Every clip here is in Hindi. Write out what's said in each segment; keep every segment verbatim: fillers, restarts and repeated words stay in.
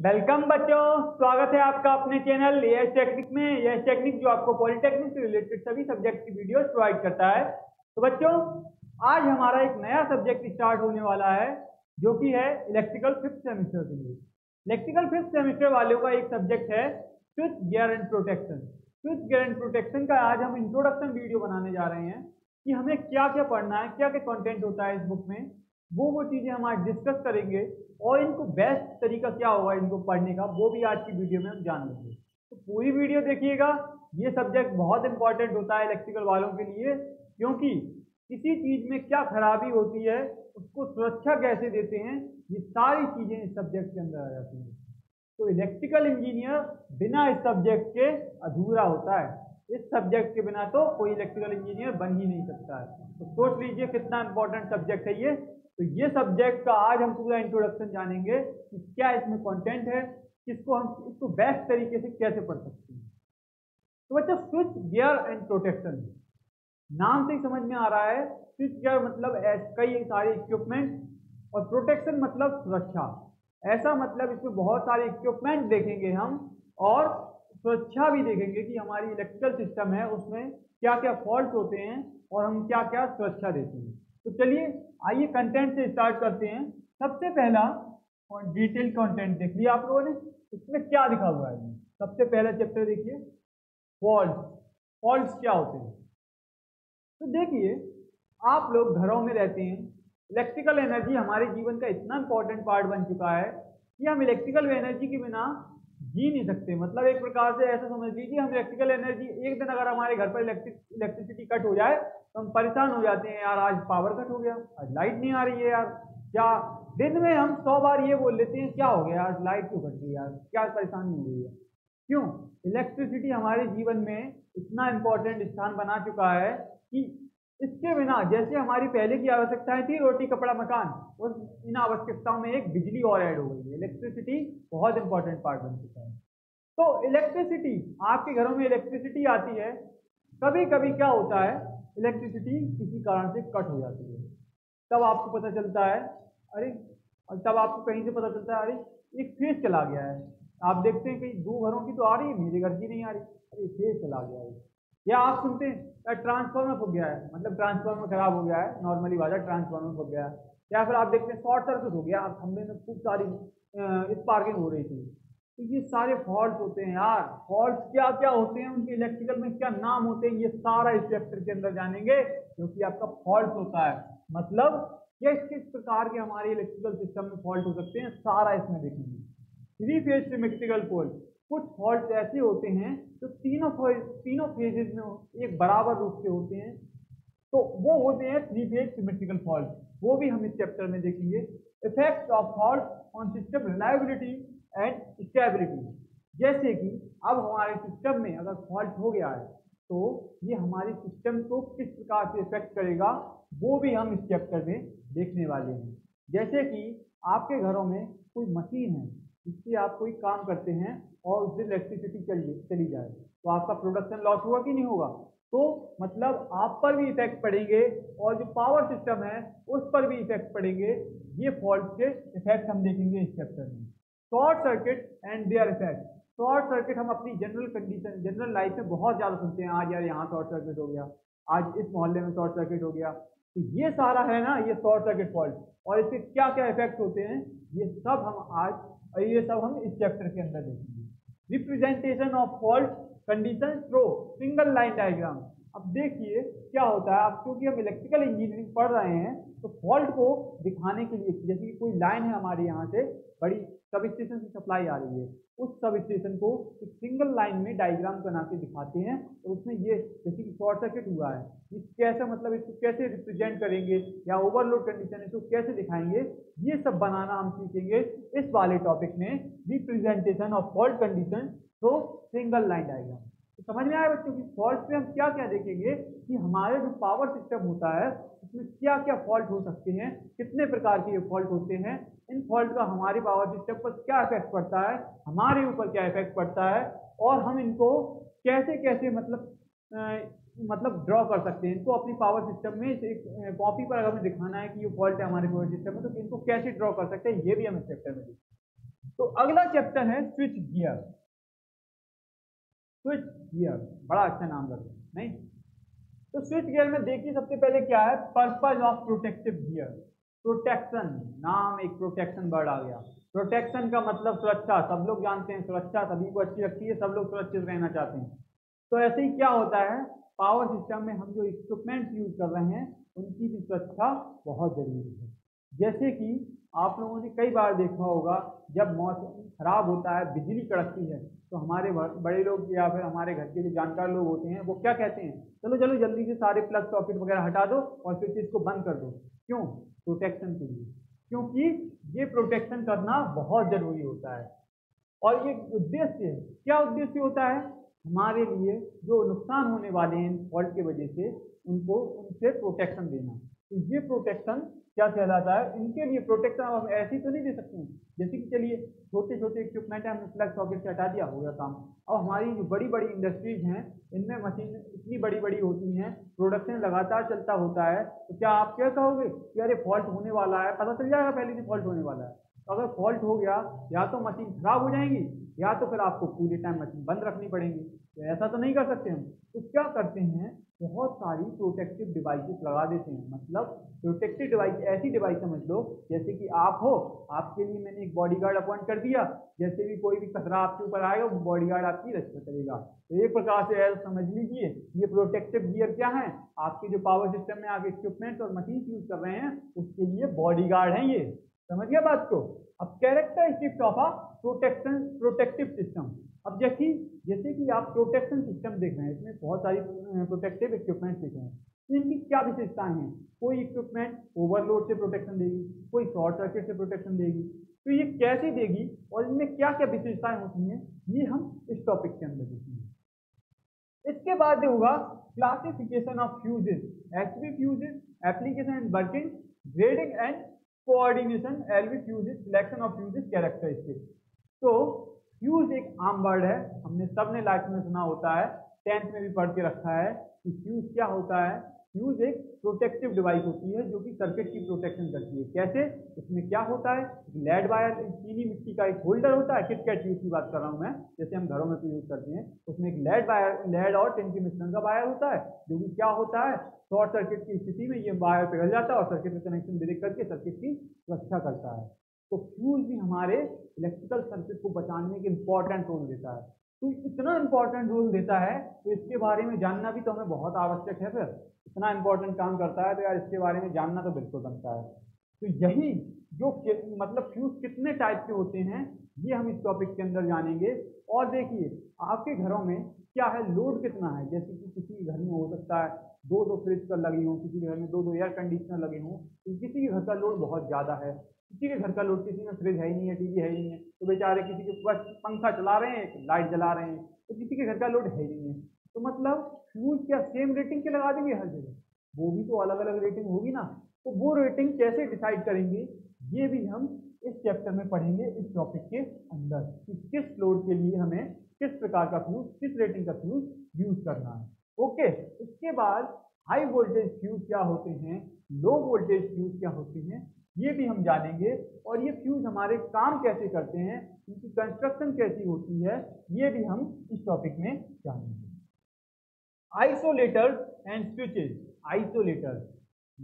वेलकम बच्चों, स्वागत है आपका अपने चैनल एएस टेक्निक में। एएस टेक्निक जो आपको पॉलिटेक्निक से रिलेटेड सभी सब्जेक्ट की वीडियोस प्रोवाइड करता है। तो बच्चों, आज हमारा एक नया सब्जेक्ट स्टार्ट होने वाला है जो कि है इलेक्ट्रिकल फिफ्थ सेमेस्टर के लिए। इलेक्ट्रिकल फिफ्थ सेमेस्टर वालों का एक सब्जेक्ट है switchgear and protection. Switchgear and protection का आज हम इंट्रोडक्शन वीडियो बनाने जा रहे हैं कि हमें क्या क्या पढ़ना है, क्या क्या कॉन्टेंट होता है इस बुक में, वो वो चीज़ें हम आज डिस्कस करेंगे और इनको बेस्ट तरीका क्या होगा इनको पढ़ने का, वो भी आज की वीडियो में हम जान लेंगे। तो पूरी वीडियो देखिएगा। ये सब्जेक्ट बहुत इंपॉर्टेंट होता है इलेक्ट्रिकल वालों के लिए, क्योंकि किसी चीज़ में क्या खराबी होती है, उसको सुरक्षा कैसे देते हैं, ये सारी चीज़ें इस सब्जेक्ट के अंदर आ जाती हैं। तो इलेक्ट्रिकल इंजीनियर बिना इस सब्जेक्ट के अधूरा होता है। इस सब्जेक्ट के बिना तो कोई इलेक्ट्रिकल इंजीनियर बन ही नहीं सकता है। तो सोच लीजिए कितना इंपॉर्टेंट सब्जेक्ट है ये। तो ये सब्जेक्ट का आज हम पूरा इंट्रोडक्शन जानेंगे कि क्या इसमें कंटेंट है, किसको हम इसको बेस्ट तरीके से कैसे पढ़ सकते हैं। तो बच्चा, स्विच गियर एंड प्रोटेक्शन नाम से ही समझ में आ रहा है। स्विच गियर मतलब कई सारे इक्विपमेंट और प्रोटेक्शन मतलब सुरक्षा। ऐसा मतलब इसमें बहुत सारे इक्विपमेंट देखेंगे हम और सुरक्षा भी देखेंगे कि हमारी इलेक्ट्रिकल सिस्टम है उसमें क्या क्या फॉल्ट होते हैं और हम क्या क्या सुरक्षा देते हैं। तो चलिए आइए कंटेंट से स्टार्ट करते हैं। सबसे पहला और डिटेल कंटेंट देख लिया आप लोगों ने, इसमें क्या दिखा हुआ है। सबसे पहला चैप्टर देखिए फॉल्ट। फॉल्ट्स क्या होते हैं? तो देखिए, आप लोग घरों में रहते हैं, इलेक्ट्रिकल एनर्जी हमारे जीवन का इतना इंपॉर्टेंट पार्ट बन चुका है कि हम इलेक्ट्रिकल एनर्जी के बिना जी नहीं सकते। मतलब एक प्रकार से ऐसा समझ लीजिए, हम इलेक्ट्रिकल एनर्जी एक दिन अगर हमारे घर पर इलेक्ट्रिक इलेक्ट्रिसिटी कट हो जाए तो हम परेशान हो जाते हैं, यार आज पावर कट हो गया, आज लाइट नहीं आ रही है यार, या दिन में हम सौ बार ये बोल लेते हैं क्या हो गया यार, लाइट क्यों कट गई यार, क्या परेशानी हो गई है। क्यों? इलेक्ट्रिसिटी हमारे जीवन में इतना इम्पोर्टेंट स्थान बना चुका है कि इसके बिना, जैसे हमारी पहले की आवश्यकताएं थी रोटी कपड़ा मकान, उस इन आवश्यकताओं में एक बिजली और ऐड हो गई है। इलेक्ट्रिसिटी बहुत इंपॉर्टेंट पार्ट बन चुका है। तो इलेक्ट्रिसिटी, आपके घरों में इलेक्ट्रिसिटी आती है, कभी कभी क्या होता है इलेक्ट्रिसिटी किसी कारण से कट हो जाती है, तब आपको पता चलता है अरे, और तब आपको कहीं से पता चलता है अरे एक फेज चला गया है। आप देखते हैं कहीं दो घरों की तो आ रही है, मेरे घर की नहीं आ रही, अरे फेज चला गया है। या आप सुनते हैं ट्रांसफार्मर फूक गया है, मतलब ट्रांसफार्मर खराब हो गया है, नॉर्मली बात है, ट्रांसफार्मर फूक गया है। या फिर आप देखते हैं शॉर्ट सर्किट हो गया, आप खंभे में खूब सारी स्पार्किंग हो रही थी। तो ये सारे फॉल्ट होते हैं यार। फॉल्ट क्या क्या होते हैं, उनके इलेक्ट्रिकल में क्या नाम होते हैं, ये सारा इस चैप्टर के अंदर जानेंगे, जो कि आपका फॉल्ट होता है। मतलब ये किस प्रकार के हमारे इलेक्ट्रिकल सिस्टम में फॉल्ट हो सकते हैं, सारा इसमें देखेंगे। थ्री फेज सिमेट्रिकल फॉल्ट, कुछ फॉल्ट ऐसे होते हैं जो तो तीनों तीनों फेजेज में एक बराबर रूप से होते हैं, तो वो होते हैं थ्री फेज सिमेट्रिकल फॉल्ट, वो भी हम इस चैप्टर में देखेंगे। Effects of fault on system reliability and stability, जैसे कि अब हमारे सिस्टम में अगर फॉल्ट हो गया है तो ये हमारे सिस्टम को किस प्रकार से इफेक्ट करेगा, वो भी हम इस चैप्टर में देखने वाले हैं। जैसे कि आपके घरों में कोई मशीन है जिससे आप कोई काम करते हैं और उससे इलेक्ट्रिसिटी चली चली जाए तो आपका प्रोडक्शन लॉस हुआ कि नहीं होगा, तो मतलब आप पर भी इफेक्ट पड़ेंगे और जो पावर सिस्टम है उस पर भी इफेक्ट पड़ेंगे। ये फॉल्ट के इफेक्ट हम देखेंगे इस चैप्टर में। Short circuit and their effect. Short circuit हम अपनी जनरल कंडीशन, जनरल लाइफ में बहुत ज़्यादा सुनते हैं, आज यार यहाँ शॉर्ट सर्किट हो गया, आज इस मोहल्ले में शॉर्ट सर्किट हो गया। तो ये सारा है ना, ये शॉर्ट सर्किट फॉल्ट और इसके क्या क्या इफेक्ट होते हैं, ये सब हम आज ये सब हम इस चैप्टर के अंदर देखेंगे। Representation of fault condition through single line diagram. अब देखिए क्या होता है, अब क्योंकि हम इलेक्ट्रिकल इंजीनियरिंग पढ़ रहे हैं तो फॉल्ट को दिखाने के लिए, जैसे कि कोई लाइन है हमारे यहाँ से बड़ी सब स्टेशन से सप्लाई आ रही है, उस सब स्टेशन को एक सिंगल लाइन में डायग्राम बना के दिखाते हैं और उसमें ये जैसे कि शॉर्ट सर्किट हुआ है ये कैसे, मतलब इसको कैसे रिप्रेजेंट करेंगे या ओवरलोड कंडीशन है इसको कैसे दिखाएंगे, ये सब बनाना हम सीखेंगे इस वाले टॉपिक में, representation of fault condition through single line diagram. तो समझ में आया बच्चों की फॉल्ट पे हम क्या क्या देखेंगे कि हमारे जो पावर सिस्टम होता है उसमें क्या क्या फॉल्ट हो सकते हैं, कितने प्रकार के ये फॉल्ट होते हैं, इन फॉल्ट का हमारे पावर सिस्टम पर क्या इफेक्ट पड़ता है, हमारे ऊपर क्या इफेक्ट पड़ता है और हम इनको कैसे कैसे मतलब आ, मतलब ड्रॉ कर सकते हैं, इनको अपनी पावर सिस्टम में एक कॉपी पर अगर हमें दिखाना है कि ये फॉल्ट है हमारे पावर सिस्टम में तो इनको कैसे ड्रॉ कर सकते हैं, ये भी हम इस चैप्टर में देखेंगे। तो अगला चैप्टर है स्विच गियर। स्विच गियर बड़ा अच्छा नाम लग रहा है नहीं? तो स्विच गियर में देखिए सबसे पहले क्या है, purpose of protective gear. Protection नाम एक प्रोटेक्शन वर्ड आ गया। प्रोटेक्शन का मतलब सुरक्षा, सब लोग जानते हैं सुरक्षा सभी को अच्छी लगती है, सब लोग सुरक्षित रहना चाहते हैं। तो ऐसे ही क्या होता है, पावर सिस्टम में हम जो इक्विपमेंट यूज कर रहे हैं उनकी भी सुरक्षा बहुत जरूरी है। जैसे कि आप लोगों ने कई बार देखा होगा जब मौसम खराब होता है, बिजली कड़कती है, तो हमारे बड़े लोग या फिर हमारे घर के जो जानकार लोग होते हैं वो क्या कहते हैं, चलो चलो जल्दी से सारे प्लग सॉकेट वगैरह हटा दो और फिर इसको बंद कर दो। क्यों? प्रोटेक्शन के लिए, क्योंकि ये प्रोटेक्शन करना बहुत ज़रूरी होता है। और ये उद्देश्य क्या उद्देश्य होता है, हमारे लिए जो नुकसान होने वाले हैं फॉल्ट की वजह से उनको उनसे प्रोटेक्शन देना। तो ये प्रोटेक्शन क्या कहलाता है, इनके लिए प्रोटेक्शन हम ऐसे तो नहीं दे सकते हैं। जैसे कि चलिए छोटे छोटे इक्विपमेंट है, हमने प्लग सॉकेट से हटा दिया हो गया काम। अब हमारी जो बड़ी बड़ी इंडस्ट्रीज हैं इनमें मशीन इतनी बड़ी बड़ी होती हैं, प्रोडक्शन लगातार चलता होता है, तो क्या आप क्या कहोगे कि अरे फॉल्ट होने वाला है, पता चल जाएगा पहले से फॉल्ट होने वाला है। तो अगर फॉल्ट हो गया या तो मशीन खराब हो जाएंगी या तो फिर आपको पूरे टाइम मशीन बंद रखनी पड़ेगी, तो ऐसा तो नहीं कर सकते हम। तो क्या करते हैं, बहुत सारी प्रोटेक्टिव डिवाइसेस लगा देते हैं। मतलब प्रोटेक्टिव डिवाइस ऐसी डिवाइस समझ लो जैसे कि आप हो, आपके लिए मैंने एक बॉडीगार्ड अपॉइंट कर दिया, जैसे भी कोई भी खतरा आपके ऊपर आएगा वो बॉडीगार्ड आपकी रक्षा करेगा। तो एक प्रकार से ऐसा समझ लीजिए ये प्रोटेक्टिव गियर क्या है, आपके जो पावर सिस्टम में आप इक्विपमेंट और मशीन यूज कर रहे हैं उसके लिए बॉडीगार्ड है ये, समझिए बात को। अब characteristics of a protection protective system. अब जैसे जैसे कि आप प्रोटेक्शन सिस्टम देख रहे हैं, इसमें बहुत सारी प्रोटेक्टिव इक्विपमेंट देख रहे हैं, तो इनकी क्या विशेषताएं हैं। कोई इक्विपमेंट ओवरलोड से प्रोटेक्शन देगी, कोई शॉर्ट सर्किट से प्रोटेक्शन देगी, तो ये कैसे देगी और इनमें क्या क्या विशेषताएं होती हैं ये हम इस टॉपिक के अंदर देखेंगे। इसके बाद होगा classification of fuses, actually fuses, application and working, grading and coordination, LV fuses, selection of fuses, characteristics. तो फ्यूज एक आम वर्ड है, हमने सब ने लाइफ में सुना होता है, टेंथ में भी पढ़ के रखा है कि फ्यूज क्या होता है। फ्यूज एक प्रोटेक्टिव डिवाइस होती है जो कि सर्किट की प्रोटेक्शन करती है। कैसे, इसमें क्या होता है, लेड वायर चीनी मिट्टी का एक होल्डर होता है, किटकैट फ्यूज की बात कर रहा हूँ मैं, जैसे हम घरों में तो यूज करते हैं, उसमें एक लेड वायर लेड और टिन के मिश्रण का वायर होता है जो कि क्या होता है, शॉर्ट सर्किट की स्थिति में ये वायर पिघल जाता है और सर्किट में कनेक्शन ब्रेक करके सर्किट की रक्षा करता है। तो फ्यूज भी हमारे इलेक्ट्रिकल सर्किट को बचाने में एक इम्पॉर्टेंट रोल देता है। तो इतना इम्पोर्टेंट रोल देता है तो इसके बारे में जानना भी तो हमें बहुत आवश्यक है। फिर इतना इम्पोर्टेंट काम करता है तो यार इसके बारे में जानना तो बिल्कुल बनता है। तो यही जो मतलब फ्यूज कितने टाइप के होते हैं ये हम इस टॉपिक के अंदर जानेंगे। और देखिए आपके घरों में क्या है, लोड कितना है, जैसे कि किसी घर में हो सकता है दो दो फ्रिज पर लगे हों, किसी के घर में दो दो एयर कंडीशनर लगे हों, तो किसी के घर का लोड बहुत ज़्यादा है, किसी के घर का लोड किसी में फ्रिज है ही नहीं है, टीवी है ही नहीं है, तो बेचारे किसी के बस पंखा चला रहे हैं लाइट जला रहे हैं, तो किसी के घर का लोड है ही नहीं है। तो मतलब फ्यूज क्या सेम रेटिंग के लगा देंगे हर जगह, वो भी तो अलग अलग रेटिंग होगी ना, तो वो रेटिंग कैसे डिसाइड करेंगे ये भी हम इस चैप्टर में पढ़ेंगे इस टॉपिक के अंदर, कि किस लोड के लिए हमें किस प्रकार का फ्यूज किस रेटिंग का फ्यूज यूज करना है। ओके, इसके बाद हाई वोल्टेज फ्यूज क्या होते हैं, लो वोल्टेज फ्यूज क्या होते हैं ये भी हम जानेंगे, और ये फ्यूज हमारे काम कैसे करते हैं, इनकी कंस्ट्रक्शन कैसी होती है ये भी हम इस टॉपिक में जानेंगे। Isolators and switches. आइसोलेटर्स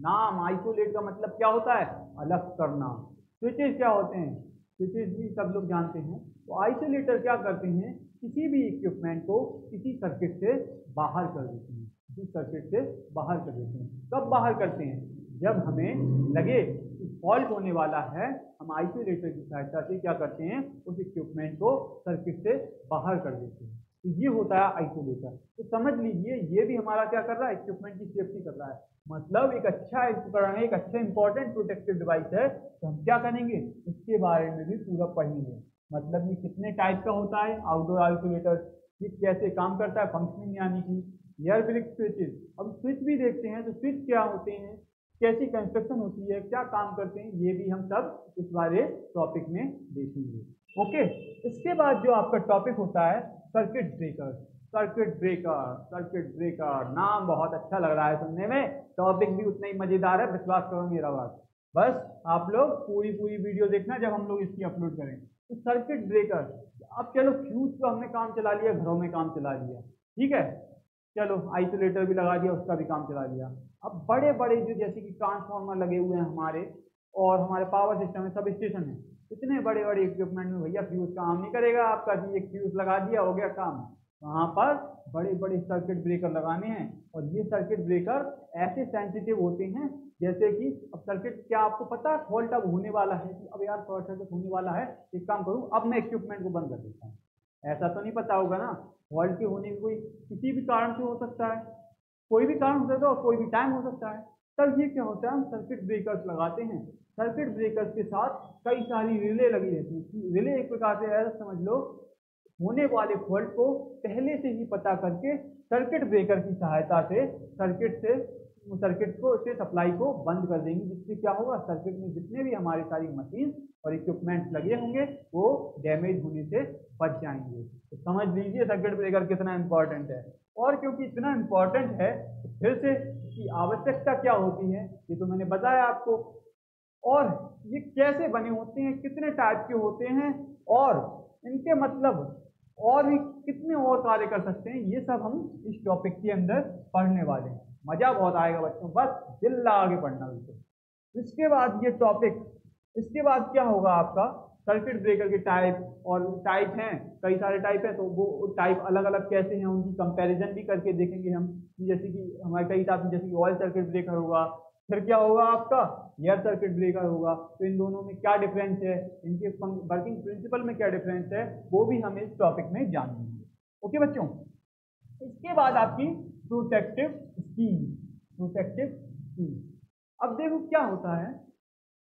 नाम, आइसोलेट का मतलब क्या होता है, अलग करना। स्विचेज क्या होते हैं, स्विचेज भी सब लोग जानते हैं। तो आइसोलेटर क्या करते हैं, किसी भी इक्विपमेंट को किसी सर्किट से बाहर कर देते हैं, किसी सर्किट से बाहर कर देते हैं। कब बाहर करते हैं, जब हमें लगे कि फॉल्ट होने वाला है, हम आइसोलेटर की सहायता से क्या करते हैं उस इक्विपमेंट को सर्किट से बाहर कर देते हैं। तो ये होता है आइसोलेटर। तो समझ लीजिए ये भी हमारा क्या कर रहा है, इक्विपमेंट की सेफ्टी कर रहा है। मतलब एक अच्छा उपकरण है, एक अच्छा इंपॉर्टेंट प्रोटेक्टिव डिवाइस है, तो हम क्या करेंगे इसके बारे में भी पूरा पढ़ेंगे। मतलब ये कितने टाइप का होता है आउटडोर आइसोलेटर, ये कैसे काम करता है, फंक्शनिंग यानी कि एयर ब्रेक स्विचेज। अब स्विच भी देखते हैं, तो स्विच क्या होते हैं, कैसी कंस्ट्रक्शन होती है, क्या काम करते हैं, ये भी हम सब इस बारे टॉपिक में देखेंगे। ओके, इसके बाद जो आपका टॉपिक होता है circuit breaker. Circuit breaker circuit breaker नाम बहुत अच्छा लग रहा है सुनने में, टॉपिक भी उतना ही मज़ेदार है, विश्वास करो मेरा बात। बस आप लोग पूरी पूरी वीडियो देखना जब हम लोग इसकी अपलोड करेंगे, तो सर्किट ब्रेकर, अब चलो फ्यूज पे हमने काम चला लिया, घरों में काम चला लिया, ठीक है, चलो आइसोलेटर भी लगा दिया, उसका भी काम चला लिया। अब बड़े बड़े जो जैसे कि ट्रांसफार्मर लगे हुए हैं हमारे, और हमारे पावर सिस्टम है, सब स्टेशन है, इतने बड़े बड़े इक्विपमेंट में भैया फ्यूज काम नहीं करेगा आपका, जी एक फ्यूज लगा दिया हो गया काम। वहाँ पर बड़े बड़े सर्किट ब्रेकर लगाने हैं, और ये सर्किट ब्रेकर ऐसे सेंसिटिव होते हैं जैसे कि अब सर्किट क्या आपको पता है फॉल्ट अब होने वाला है, अब यार शॉर्ट सर्किट होने वाला है, एक काम करूँ अब मैं इक्विपमेंट को बंद कर देता हूँ, ऐसा तो नहीं पता होगा ना। फॉल्ट के होने में कोई किसी भी कारण से हो सकता है, कोई भी कारण हो सकता है, कोई भी टाइम हो सकता है। तब ये क्या होता है, हम सर्किट ब्रेकर्स लगाते हैं, सर्किट ब्रेकर्स के साथ कई सारी रिले लगी रहती है। रिले एक प्रकार से ऐसा समझ लो होने वाले फॉल्ट को पहले से ही पता करके सर्किट ब्रेकर की सहायता से सर्किट से सर्किट को से सप्लाई को बंद कर देंगे, जिससे क्या होगा सर्किट में जितने भी हमारे सारी मशीन और इक्विपमेंट लगे होंगे वो डैमेज होने से बच जाएंगे। तो समझ लीजिए सर्किट ब्रेकर कितना इम्पोर्टेंट है। और क्योंकि इतना इम्पोर्टेंट है तो फिर से इसकी आवश्यकता क्या होती है ये तो मैंने बताया आपको, और ये कैसे बने होते हैं, कितने टाइप के होते हैं, और इनके मतलब और भी कितने और कार्य कर सकते हैं, ये सब हम इस टॉपिक के अंदर पढ़ने वाले हैं। मज़ा बहुत आएगा बच्चों, बस दिल लगा के पढ़ना बिल्कुल। इसके बाद ये टॉपिक, इसके बाद क्या होगा आपका सर्किट ब्रेकर के टाइप, और टाइप हैं कई सारे टाइप हैं, तो वो टाइप अलग अलग कैसे हैं उनकी कंपैरिजन भी करके देखेंगे हम। जैसे कि हमारे कई टाइप हैं, जैसे कि ऑयल सर्किट ब्रेकर होगा, फिर क्या होगा आपका एयर सर्किट ब्रेकर होगा, तो इन दोनों में क्या डिफरेंस है, इनके वर्किंग प्रिंसिपल में क्या डिफरेंस है, वो भी हम इस टॉपिक में जानेंगे। ओके बच्चों, इसके बाद आपकी प्रोटेक्टिव स्कीम, प्रोटेक्टिव स्कीम। अब देखो क्या होता है,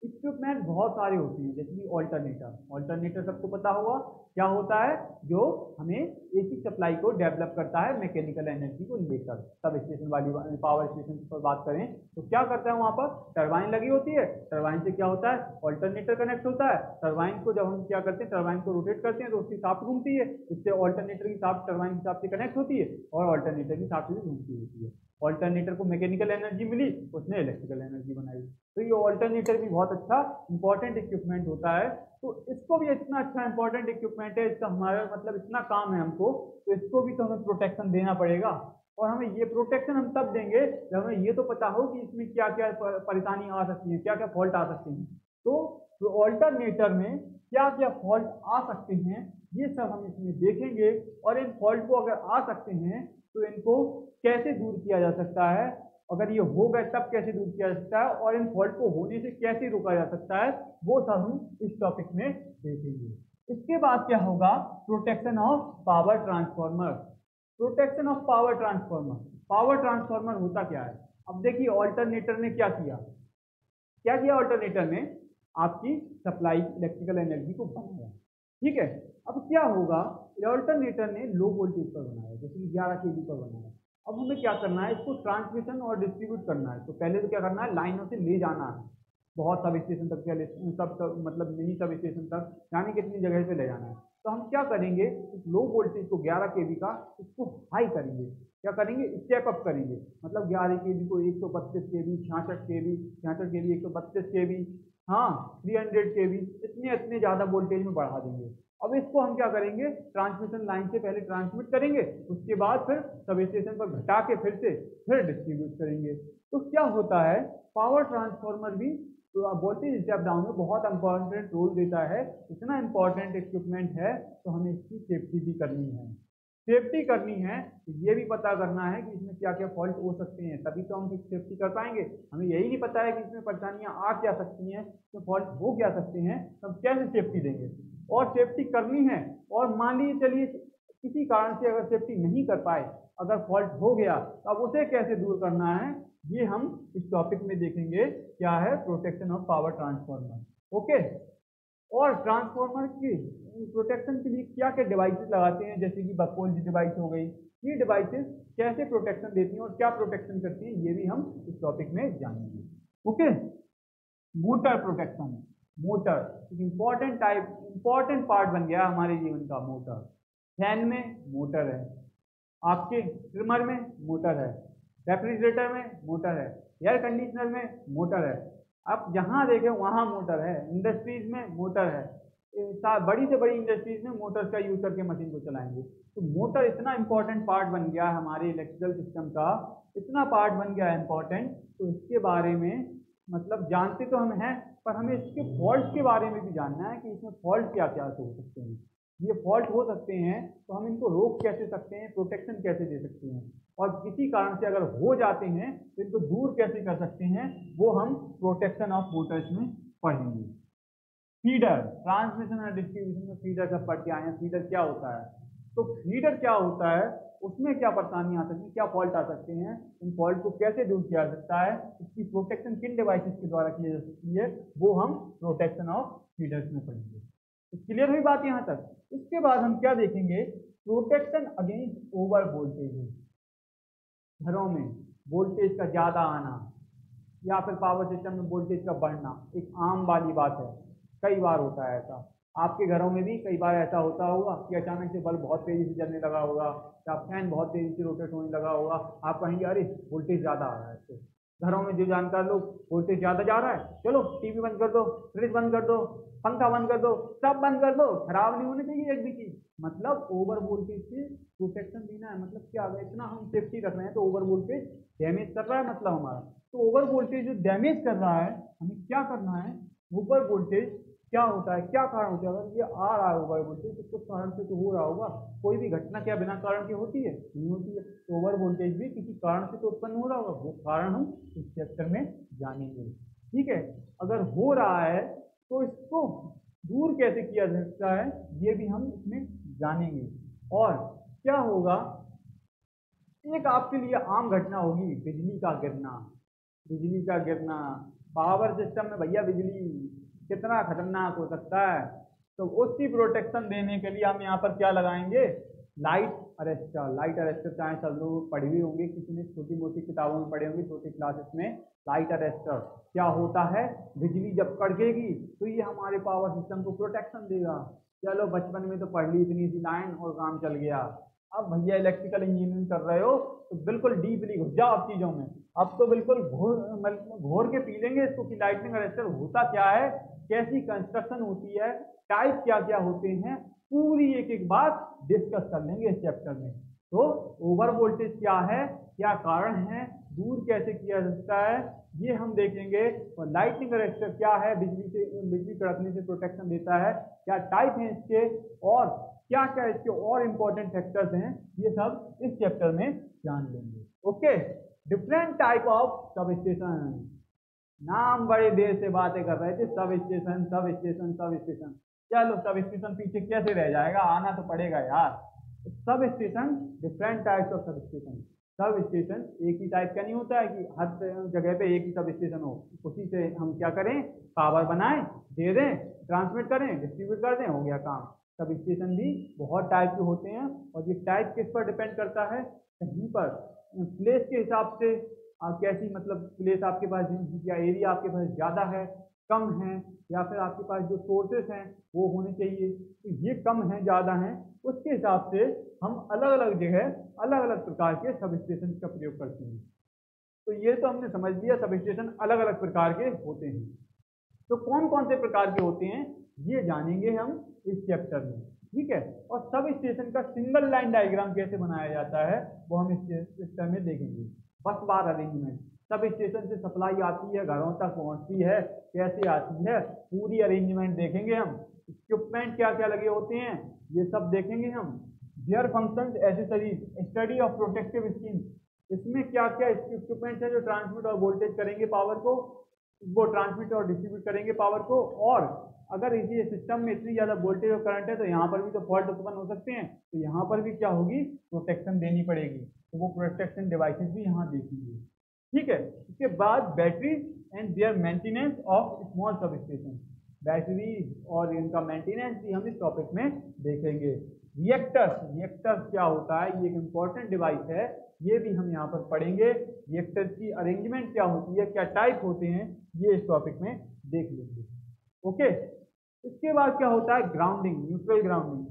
इक्विपमेंट बहुत सारे होते हैं, जैसे कि ऑल्टरनेटर, ऑल्टरनेटर सबको पता होगा क्या होता है, जो हमें एसी सप्लाई को डेवलप करता है मैकेनिकल एनर्जी को लेकर। सब स्टेशन वाली पावर स्टेशन पर बात करें तो क्या करता है, वहाँ पर टरबाइन लगी होती है, टरबाइन से क्या होता है ऑल्टरनेटर कनेक्ट होता है। टरबाइन को जब हम क्या करते हैं, टरबाइन को रोटेट करते हैं तो उसकी शाफ्ट घूमती है, इससे ऑल्टरनेटर की शाफ्ट टरबाइन की शाफ्ट से कनेक्ट होती है और ऑल्टरनेटर की शाफ्ट भी घूमती होती है। ऑल्टरनेटर को मैकेनिकल एनर्जी मिली, उसने इलेक्ट्रिकल एनर्जी बनाई। तो ये ऑल्टरनेटर भी बहुत अच्छा इंपॉर्टेंट इक्विपमेंट होता है, तो इसको भी इतना अच्छा इंपॉर्टेंट इक्विपमेंट है, इसका हमारा मतलब इतना काम है हमको, तो इसको भी तो हमें प्रोटेक्शन देना पड़ेगा। और हमें ये प्रोटेक्शन हम तब देंगे जब हमें ये तो पता हो कि इसमें क्या क्या परेशानी आ सकती है, क्या क्या फॉल्ट आ सकते हैं। तो ऑल्टरनेटर में क्या क्या फॉल्ट आ सकते हैं ये सब हम इसमें देखेंगे, और इन फॉल्ट को अगर आ सकते हैं तो इनको कैसे दूर किया जा सकता है, अगर ये हो गए तब कैसे दूर किया जा सकता है, और इन फॉल्ट को होने से कैसे रोका जा सकता है, वो सब हम इस टॉपिक में देखेंगे। इसके बाद क्या होगा, protection of power transformer, protection of power transformer. Power transformer होता क्या है, अब देखिए ऑल्टरनेटर ने क्या किया, क्या किया ऑल्टरनेटर ने आपकी सप्लाई इलेक्ट्रिकल एनर्जी को बनाया, ठीक है। अब क्या होगा, ऑल्टरनेटर ने लो वोल्टेज पर बनाया, जैसे कि ग्यारह केवी पर बनाया। अब हमें क्या करना है, इसको ट्रांसमिशन और डिस्ट्रीब्यूट करना है। तो पहले तो क्या करना है, लाइनों से ले जाना है बहुत सब स्टेशन तक, सब सब मतलब मिनी सब स्टेशन तक, यानी कितनी जगह पे ले जाना है। तो हम क्या करेंगे, इस लो वोल्टेज को ग्यारह केवी का इसको हाई करेंगे, क्या करेंगे स्टेप अप करेंगे, मतलब ग्यारह केवी को एक सौ बत्तीस केवी, छियासठ केवी, छियासठ केवी, एक सौ बत्तीस केवी, हाँ थ्री हंड्रेड केवी, इतने इतने ज़्यादा वोल्टेज में बढ़ा देंगे। अब इसको हम क्या करेंगे, ट्रांसमिशन लाइन से पहले ट्रांसमिट करेंगे, उसके बाद फिर सब स्टेशन पर घटा के फिर से फिर डिस्ट्रीब्यूट करेंगे। तो क्या होता है, पावर ट्रांसफार्मर भी तो वोल्टेज स्टेप डाउन में बहुत इंपॉर्टेंट रोल देता है। इतना इंपॉर्टेंट इक्विपमेंट है तो हमें इसकी सेफ्टी भी करनी है। सेफ्टी करनी है तो ये भी पता करना है कि इसमें क्या क्या फॉल्ट हो सकते हैं, तभी तो हम सेफ्टी कर पाएंगे। हमें यही नहीं पता है कि इसमें परेशानियाँ आ क्या सकती हैं, इसमें फॉल्ट हो क्या सकते हैं, तो हम कैसे सेफ्टी देंगे। और सेफ्टी करनी है, और मान लीजिए चलिए किसी कारण से अगर सेफ्टी नहीं कर पाए, अगर फॉल्ट हो गया तो अब उसे कैसे दूर करना है, ये हम इस टॉपिक में देखेंगे। क्या है, protection of power transformer. Okay, और ट्रांसफार्मर की प्रोटेक्शन के लिए क्या क्या डिवाइसेस लगाते हैं, जैसे कि बकपोल डिवाइस हो गई, ये डिवाइसेस कैसे प्रोटेक्शन देती हैं और क्या प्रोटेक्शन करती हैं, ये भी हम इस टॉपिक में जानेंगे। Okay, motor protection, motor important type, important part बन गया हमारे जीवन का मोटर। फैन में मोटर है, आपके ट्रिमर में मोटर है, रेफ्रिजरेटर में मोटर है, एयर कंडीशनर में मोटर है, आप जहाँ देखें वहाँ मोटर है, इंडस्ट्रीज में मोटर है, बड़ी से बड़ी इंडस्ट्रीज में मोटर्स का यूज करके मशीन को चलाएंगे। तो मोटर इतना इम्पोर्टेंट पार्ट बन गया हमारे इलेक्ट्रिकल सिस्टम का, इतना पार्ट बन गया है इम्पोर्टेंट। तो इसके बारे में मतलब जानते तो हम हैं, पर हमें इसके फॉल्ट के बारे में भी जानना है कि इसमें फॉल्ट क्या क्या हो सकते हैं, ये फॉल्ट हो सकते हैं तो हम इनको रोक कैसे सकते हैं, प्रोटेक्शन कैसे दे सकते हैं, और किसी कारण से अगर हो जाते हैं तो इनको दूर कैसे कर सकते हैं, वो हम प्रोटेक्शन ऑफ मोटर्स में पढ़ेंगे। फीडर, ट्रांसमिशन और डिस्ट्रीब्यूशन में फीडर सब पढ़ के आए हैं। फीडर क्या होता है, तो फीडर क्या होता है, उसमें क्या परेशानी आ सकती है, क्या फॉल्ट आ सकते हैं, इन फॉल्ट को कैसे दूर किया जा सकता है, इसकी प्रोटेक्शन किन डिवाइसेस के द्वारा की जा सकती है, वो हम प्रोटेक्शन ऑफ फीडर्स में पढ़ेंगे। तो क्लियर हुई बात यहाँ तक। इसके बाद हम क्या देखेंगे, प्रोटेक्शन अगेंस्ट ओवर वोल्टेज। घरों में वोल्टेज का ज़्यादा आना या फिर पावर सिस्टम में वोल्टेज का बढ़ना एक आम वाली बात है, कई बार होता है ऐसा। आपके घरों में भी कई बार ऐसा होता होगा कि अचानक से बल्ब बहुत तेज़ी से जलने लगा होगा या फैन बहुत तेज़ी से रोटेट होने लगा होगा, आप कहेंगे अरे वोल्टेज ज़्यादा आ रहा है। इससे घरों में जो जानकार लोग वोल्टेज ज़्यादा जा रहा है, चलो टीवी बंद कर दो, फ्रिज बंद कर दो, पंखा बंद कर दो, सब बंद कर दो, खराब नहीं होनी चाहिए एक भी चीज़। मतलब ओवर वोल्टेज से प्रोटेक्शन देना है, मतलब क्या है, इतना हम सेफ्टी रख रहे हैं तो ओवर वोल्टेज डैमेज कर रहा है मतलब हमारा। तो ओवर वोल्टेज जो डैमेज कर रहा है, हमें क्या करना है, ओवर वोल्टेज क्या होता है, क्या कारण होता है, अगर ये आ रहा है ओवर वोल्टेज तो कुछ कारण से तो हो रहा होगा। कोई भी घटना क्या बिना कारण के होती है, नहीं होती है। तो ओवर वोल्टेज भी किसी कारण से तो उत्पन्न हो रहा होगा, वो कारण हम इस चैप्टर में जानेंगे। ठीक है, अगर हो रहा है तो इसको दूर कैसे किया जा सकता है, ये भी हम इसमें जानेंगे। और क्या होगा, एक आपके लिए आम घटना होगी, बिजली का गिरना। बिजली का गिरना पावर सिस्टम में, भैया बिजली कितना खतरनाक हो सकता है, तो उसकी प्रोटेक्शन देने के लिए हम यहाँ पर क्या लगाएंगे, लाइट अरेस्टर। लाइट अरेस्टर चाहे सब लोग पढ़े हुए होंगे, किसी ने छोटी मोटी किताबों में पढ़े होंगे, छोटी क्लासेस में। लाइट अरेस्टर क्या होता है, बिजली जब कड़केगी तो ये हमारे पावर सिस्टम को प्रोटेक्शन देगा। चलो बचपन में तो पढ़ ली इतनी सी लाइन और काम चल गया, अब भैया इलेक्ट्रिकल इंजीनियरिंग कर रहे हो तो बिल्कुल डीपली घुस जाओ आप चीज़ों में। अब तो बिल्कुल घोर मतलब घोर के पी लेंगे इसको कि लाइटनिंग अरेस्टर होता क्या है, कैसी कंस्ट्रक्शन होती है, टाइप क्या क्या होते हैं, पूरी एक एक बात डिस्कस कर लेंगे इस चैप्टर में। तो ओवर वोल्टेज क्या है, क्या कारण है, दूर कैसे किया जा सकता है, ये हम देखेंगे। और लाइटनिंग अरेस्टर क्या है, बिजली से बिजली कड़कने से प्रोटेक्शन देता है, क्या टाइप हैं इसके और क्या क्या इसके और इम्पोर्टेंट फैक्टर्स हैं, ये सब इस चैप्टर में जान लेंगे। Okay, different type of substation. नाम बड़े देर से बातें कर रहे थे, sub station substation sub station, चलो सब स्टेशन पीछे कैसे रह जाएगा, आना तो पड़ेगा यार। Substation, different types of substation. Substation एक ही टाइप का नहीं होता है कि हर जगह पे एक ही सब स्टेशन हो, उसी से हम क्या करें, पावर बनाएं, दे दें, ट्रांसमिट करें, डिस्ट्रीब्यूट कर दें, हो गया काम। सब स्टेशन भी बहुत टाइप के होते हैं, और ये टाइप किस पर डिपेंड करता है, कहीं पर प्लेस के हिसाब से आप कैसी मतलब प्लेस आपके पास या एरिया आपके पास ज़्यादा है कम है, या फिर आपके पास जो सोर्सेस हैं वो होने चाहिए, तो ये कम हैं ज़्यादा हैं, उसके हिसाब से हम अलग अलग जगह अलग अलग प्रकार के सब स्टेशन का प्रयोग करते हैं। तो ये तो हमने समझ लिया सब स्टेशन अलग अलग प्रकार के होते हैं। तो कौन कौन से प्रकार के होते हैं ये जानेंगे हम इस चैप्टर में। ठीक है, और सब स्टेशन का सिंगल लाइन डायग्राम कैसे बनाया जाता है वो हम इस चैप्टर में देखेंगे। Busbar arrangement, substation से सप्लाई आती है घरों तक पहुंचती है, कैसे आती है, पूरी अरेंजमेंट देखेंगे हम। इक्विपमेंट क्या क्या लगे होते हैं ये सब देखेंगे हम। Where functions, accessories, study of protective scheme, इसमें क्या क्या इक्विपमेंट्स हैं जो ट्रांसमिट और वोल्टेज करेंगे पावर को, वो ट्रांसमिट और डिस्ट्रीब्यूट करेंगे पावर को। और अगर इसी सिस्टम में इतनी ज़्यादा वोल्टेज और करंट है तो यहाँ पर भी तो फॉल्ट उत्पन्न हो सकते हैं, तो यहाँ पर भी क्या होगी, प्रोटेक्शन देनी पड़ेगी, तो वो प्रोटेक्शन डिवाइसेस भी यहाँ देखेंगे। ठीक है, इसके बाद battery and their maintenance of small substation, battery और इनका मेंटेनेंस भी हम इस टॉपिक में देखेंगे। रिएक्टर्स, रिएक्टर्स क्या होता है, ये एक इम्पॉर्टेंट डिवाइस है, ये भी हम यहाँ पर पढ़ेंगे। रिएक्टर्स की अरेंजमेंट क्या होती है, क्या टाइप होते हैं, ये इस टॉपिक में देख लेंगे। ओके, इसके बाद क्या होता है, ग्राउंडिंग, न्यूट्रल ग्राउंडिंग,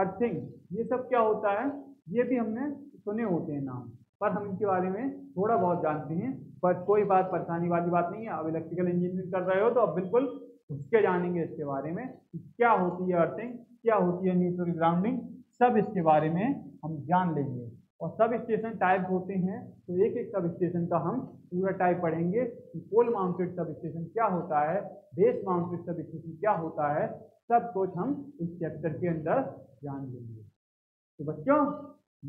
अर्थिंग, ये सब क्या होता है, ये भी हमने सुने होते हैं नाम, पर हम इनके बारे में थोड़ा बहुत जानते हैं, पर कोई बात परेशानी वाली बात नहीं है। अब इलेक्ट्रिकल इंजीनियरिंग कर रहे हो तो अब बिल्कुल उसके जानेंगे इसके बारे में, क्या होती है अर्थिंग, क्या होती है न्यूट्रल ग्राउंडिंग, सब इसके बारे में हम जान लेंगे। और सब स्टेशन टाइप होते हैं तो एक एक सब स्टेशन का हम पूरा टाइप पढ़ेंगे कि पोल माउंटेड सब स्टेशन क्या होता है, बेस माउंटेड सब स्टेशन क्या होता है, सब कुछ हम इस चैप्टर के अंदर जान लेंगे। तो बच्चों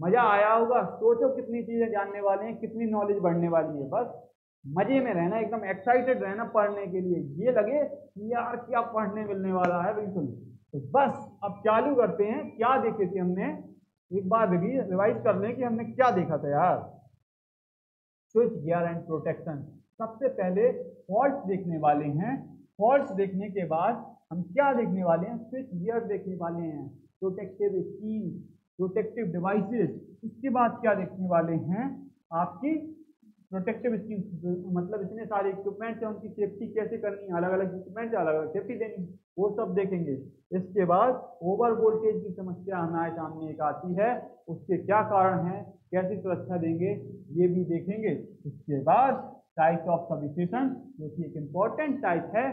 मज़ा आया होगा, सोचो कितनी चीज़ें जानने वाले हैं, कितनी नॉलेज बढ़ने वाली है। बस मज़े में रहना, एकदम एक्साइटेड रहना पढ़ने के लिए, ये लगे कि यार क्या पढ़ने मिलने वाला है, बिल्कुल। तो बस अब चालू करते हैं, क्या देखे थे हमने, एक बार भी रिवाइज कर लें कि हमने क्या देखा था यार। स्विच गियर एंड प्रोटेक्शन, सबसे पहले फॉल्ट्स देखने वाले हैं, फॉल्ट्स देखने के बाद हम क्या देखने वाले हैं, स्विच गियर देखने वाले हैं, प्रोटेक्टिव स्कीम, प्रोटेक्टिव डिवाइसेस, इसके बाद क्या देखने वाले हैं आपकी प्रोटेक्टिव स्कीम, मतलब इतने सारे इक्विपमेंट्स हैं उनकी सेफ्टी कैसे करनी है, अलग अलग इक्विपमेंट्स अलग अलग सेफ्टी देनी, वो सब देखेंगे। इसके बाद ओवर वोल्टेज की समस्या हमारे सामने एक आती है, उसके क्या कारण हैं, कैसे सुरक्षा देंगे, ये भी देखेंगे। इसके बाद टाइप्स ऑफ सब स्टेशन, जो कि एक इम्पॉर्टेंट टाइप है,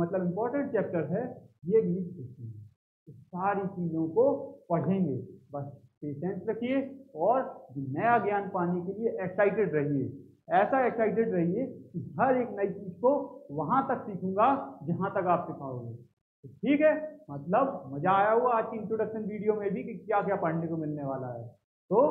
मतलब इम्पॉर्टेंट चैप्टर है, ये भी देखेंगे। सारी चीज़ों को पढ़ेंगे, बस पेशेंस रखिए और नया ज्ञान पाने के लिए एक्साइटेड रहिए, ऐसा एक्साइटेड रहिए कि हर एक नई चीज़ को वहाँ तक सीखूंगा जहाँ तक आप सिखाओगे। ठीक है, मतलब मज़ा आया हुआ आज की इंट्रोडक्शन वीडियो में भी कि क्या क्या पढ़ने को मिलने वाला है। तो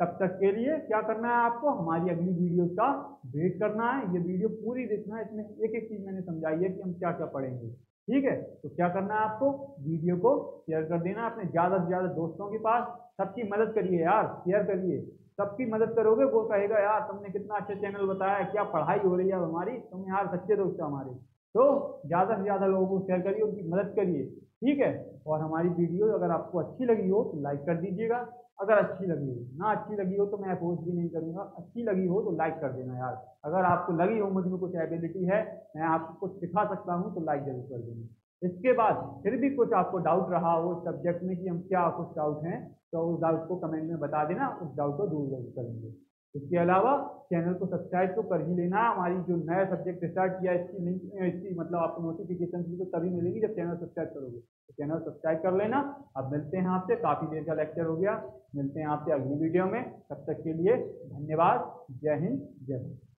तब तक के लिए क्या करना है आपको, हमारी अगली वीडियो का वेट करना है, ये वीडियो पूरी देखना है, इसमें एक एक चीज़ मैंने समझाई है कि हम क्या क्या पढ़ेंगे। ठीक है, तो क्या करना है आपको, वीडियो को शेयर कर देना अपने ज़्यादा से ज़्यादा दोस्तों के पास, सबकी मदद करिए यार, शेयर करिए, सबकी मदद करोगे वो कहेगा यार तुमने कितना अच्छा चैनल बताया, क्या पढ़ाई हो रही है हमारी, तुम यार सच्चे दोस्त हो हमारे। तो ज़्यादा से ज़्यादा लोगों को शेयर करिए, उनकी मदद करिए। ठीक है, और हमारी वीडियो अगर आपको अच्छी लगी हो तो लाइक कर दीजिएगा, अगर अच्छी लगी हो, ना अच्छी लगी हो तो मैं पोस्ट भी नहीं करूँगा, अच्छी लगी हो तो लाइक कर देना यार। अगर आपको लगी हो मुझ में कुछ एबिलिटी है, मैं आपको कुछ सिखा सकता हूँ तो लाइक जरूर कर देना। इसके बाद फिर भी कुछ आपको डाउट रहा हो सब्जेक्ट में कि हम क्या कुछ डाउट हैं, तो उस डाउट को कमेंट में बता देना, उस डाउट को दूर जरूर करेंगे। इसके अलावा चैनल को सब्सक्राइब तो कर ही लेना, हमारी जो नया सब्जेक्ट स्टार्ट किया इसकी लिंक, इसकी मतलब आपको नोटिफिकेशन भी तो तभी मिलेगी जब चैनल सब्सक्राइब करोगे, तो चैनल सब्सक्राइब कर लेना। अब मिलते हैं आपसे, काफ़ी देर का लेक्चर हो गया, मिलते हैं आपसे अगली वीडियो में, तब तक के लिए धन्यवाद, जय हिंद जय भारत।